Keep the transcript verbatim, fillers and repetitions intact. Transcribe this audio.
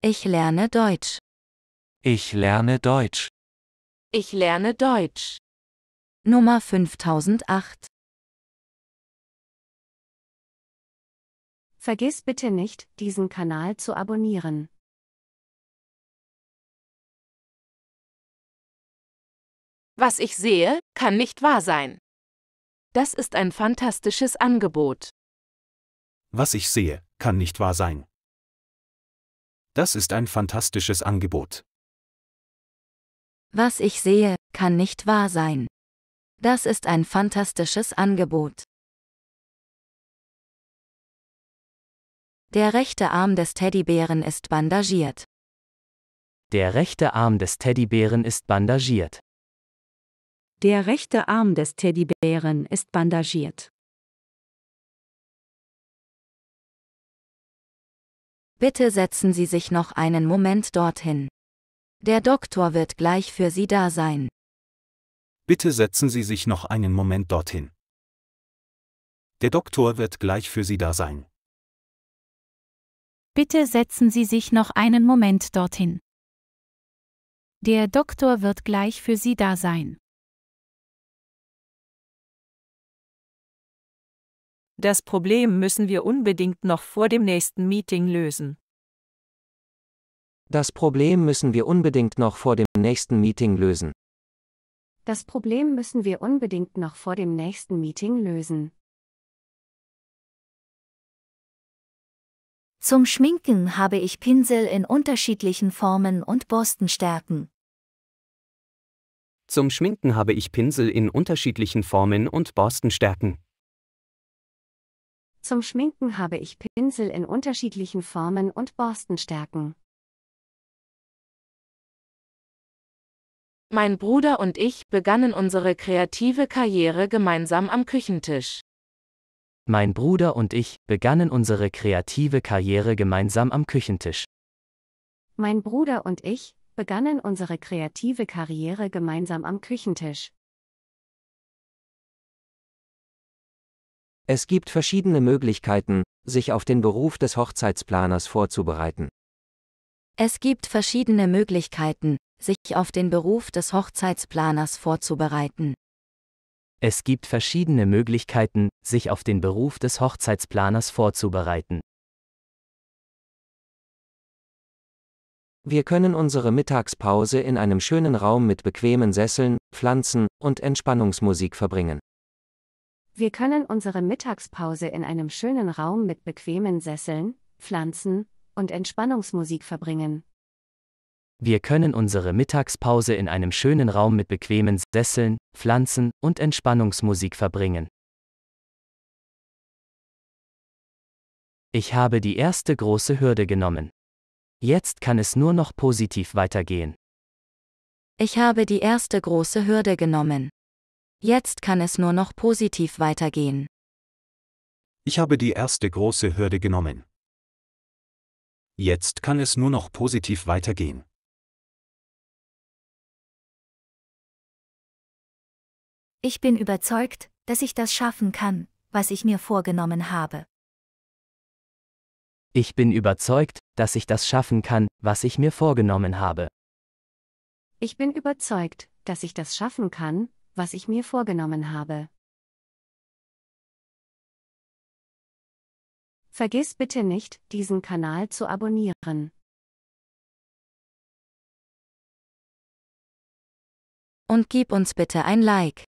Ich lerne Deutsch. Ich lerne Deutsch. Ich lerne Deutsch. Nummer fünftausend acht. Vergiss bitte nicht, diesen Kanal zu abonnieren. Was ich sehe, kann nicht wahr sein. Das ist ein fantastisches Angebot. Was ich sehe, kann nicht wahr sein. Das ist ein fantastisches Angebot. Was ich sehe, kann nicht wahr sein. Das ist ein fantastisches Angebot. Der rechte Arm des Teddybären ist bandagiert. Der rechte Arm des Teddybären ist bandagiert. Der rechte Arm des Teddybären ist bandagiert. Bitte setzen Sie sich noch einen Moment dorthin. Der Doktor wird gleich für Sie da sein. Bitte setzen Sie sich noch einen Moment dorthin. Der Doktor wird gleich für Sie da sein. Bitte setzen Sie sich noch einen Moment dorthin. Der Doktor wird gleich für Sie da sein. Das Problem müssen wir unbedingt noch vor dem nächsten Meeting lösen. Das Problem müssen wir unbedingt noch vor dem nächsten Meeting lösen. Das Problem müssen wir unbedingt noch vor dem nächsten Meeting lösen. Zum Schminken habe ich Pinsel in unterschiedlichen Formen und Borstenstärken. Zum Schminken habe ich Pinsel in unterschiedlichen Formen und Borstenstärken. Zum Schminken habe ich Pinsel in unterschiedlichen Formen und Borstenstärken. Mein Bruder und ich begannen unsere kreative Karriere gemeinsam am Küchentisch. Mein Bruder und ich begannen unsere kreative Karriere gemeinsam am Küchentisch. Mein Bruder und ich begannen unsere kreative Karriere gemeinsam am Küchentisch. Es gibt verschiedene Möglichkeiten, sich auf den Beruf des Hochzeitsplaners vorzubereiten. Es gibt verschiedene Möglichkeiten, sich auf den Beruf des Hochzeitsplaners vorzubereiten. Es gibt verschiedene Möglichkeiten, sich auf den Beruf des Hochzeitsplaners vorzubereiten. Wir können unsere Mittagspause in einem schönen Raum mit bequemen Sesseln, Pflanzen und Entspannungsmusik verbringen. Wir können unsere Mittagspause in einem schönen Raum mit bequemen Sesseln, Pflanzen und Entspannungsmusik verbringen. Wir können unsere Mittagspause in einem schönen Raum mit bequemen Sesseln, Pflanzen und Entspannungsmusik verbringen. Ich habe die erste große Hürde genommen. Jetzt kann es nur noch positiv weitergehen. Ich habe die erste große Hürde genommen. Jetzt kann es nur noch positiv weitergehen. Ich habe die erste große Hürde genommen. Jetzt kann es nur noch positiv weitergehen. Ich bin überzeugt, dass ich das schaffen kann, was ich mir vorgenommen habe. Ich bin überzeugt, dass ich das schaffen kann, was ich mir vorgenommen habe. Ich bin überzeugt, dass ich das schaffen kann, was ich mir vorgenommen habe. Vergiss bitte nicht, diesen Kanal zu abonnieren. Und gib uns bitte ein Like.